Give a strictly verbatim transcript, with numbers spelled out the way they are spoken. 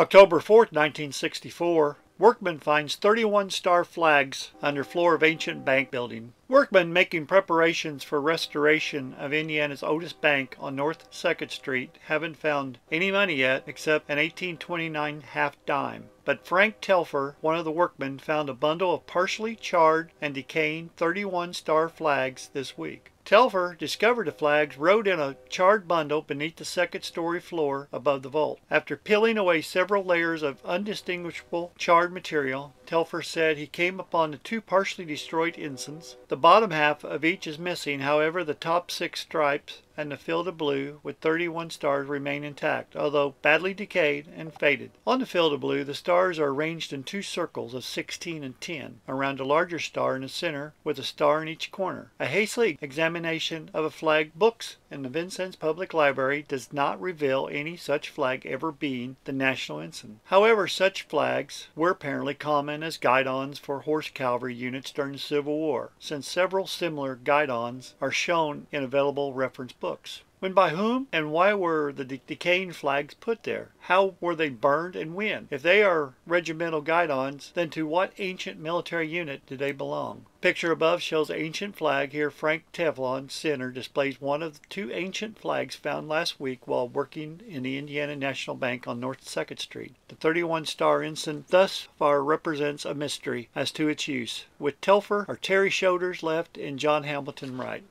October fourth, nineteen sixty-four, workman finds thirty-one star flags under floor of ancient bank building. Workmen making preparations for restoration of Indiana's oldest bank on North second Street haven't found any money yet except an eighteen twenty-nine half dime. But Frank Telfer, one of the workmen, found a bundle of partially charred and decaying thirty-one star flags this week. Telfer discovered the flags rode in a charred bundle beneath the second-story floor above the vault. After peeling away several layers of undistinguishable charred material, Telfer said he came upon the two partially destroyed ensigns. The bottom half of each is missing, however, the top six stripes and the field of blue with thirty-one stars remain intact, although badly decayed and faded. On the field of blue, the stars are arranged in two circles of sixteen and ten, around a larger star in the center with a star in each corner. A hasty examination of a flag books in the Vincennes Public Library does not reveal any such flag ever being the national ensign. However, such flags were apparently common as guidons for horse cavalry units during the Civil War, since several similar guidons are shown in available reference books. When, by whom, and why were the de decaying flags put there? How were they burned and when? If they are regimental guidons, then to what ancient military unit do they belong? Picture above shows the ancient flag. Here, Frank Teflon Center displays one of the two ancient flags found last week while working in the Indiana National Bank on North second Street. The thirty-one star ensign thus far represents a mystery as to its use, with Telfer or Terry Shoulders left and John Hamilton right.